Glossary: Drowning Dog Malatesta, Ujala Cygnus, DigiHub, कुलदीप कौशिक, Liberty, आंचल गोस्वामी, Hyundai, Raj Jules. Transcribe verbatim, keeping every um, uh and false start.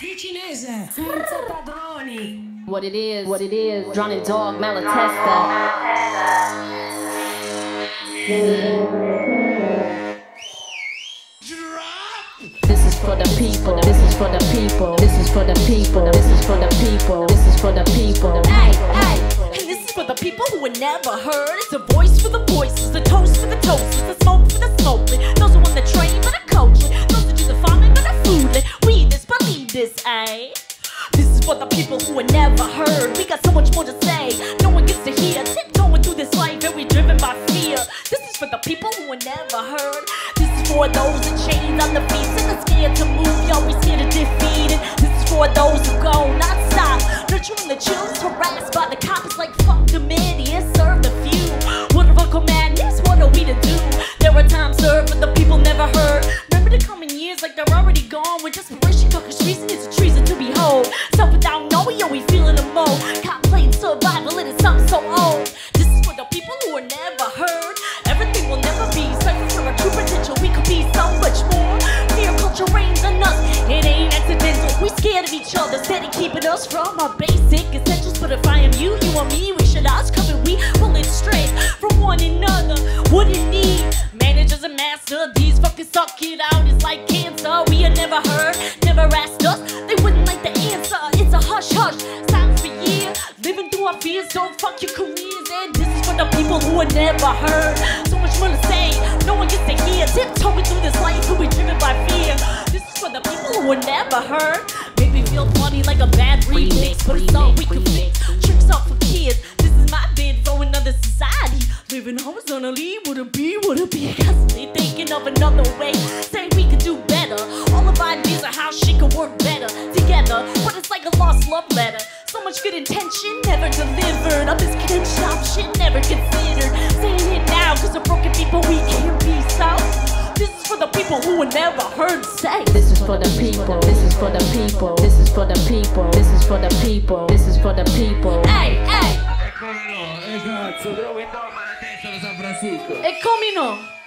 Che cinese, senza padroni. What it is, what it is, Drowning Dog Malatesta. This is for the people, this is for the people, this is for the people, this is for the people, this is for the people. Hey, hey, hey, this is for the people who were never heard. It's a voice for the voices, a toast for the toast, it's a smoke for the smoking. Those who on the train for the coaching, those who do the farming for the food. We this, believe this, eh? This is for the people who were never heard. We got so much more to say, no one gets to hear. Tiptoeing through this life, very driven by fear. This is for the people who were never heard. This is for those in chains on the beats and are scared to move, y'all we scared to defeat it. This is for those who go not stop, nurturing the chills, harassed by the cops like fuck the media, serve the few. Political madness, what are we to do? There are times served, but the people never heard. Remember the coming years like they're already gone. With desperation, cause treason is a treason to behold. Self without knowing, yo, we feeling the mold. Contemplating survival, it is something so old. This is for the people who are never heard. Everything will never be searching for our true potential. We could be so much more. Fear culture reigns on us, it ain't accidental. We scared of each other, steady keeping us from our basic essentials. But if I am you, you are me, we should us come and we pull it straight from one another. What it need? Managers and master, these fuckers suck it out. It's like cancer. We are never heard, never asked us. They wouldn't like the answer. It's a hush hush. Silence for years, living through our fears. Don't fuck your careers. And this is for the people who are never heard. So much more to say, no one gets to hear. Tiptoeing through this life, who we driven by fear. This is for the people who are never heard. Make me feel funny like a bad remix, but it's all we can fix. Tricks up for kids. This is my bid for another society. Living horizontally, would it be, would it be? Constantly thinking of another way, saying we could do better. All of our ideas are how shit could work better together. But it's like a lost love letter. So much good intention, never delivered. Up this kid shop, shit never considered. Saying it now, cause the broken people we can't be so. This is for the people who were never heard say. This is for the people, this is for the people, this is for the people, this is for the people, this is for the people. Hey, hey! E come no, esatto, Drowning Dog Malatesta da San Francisco. E come no!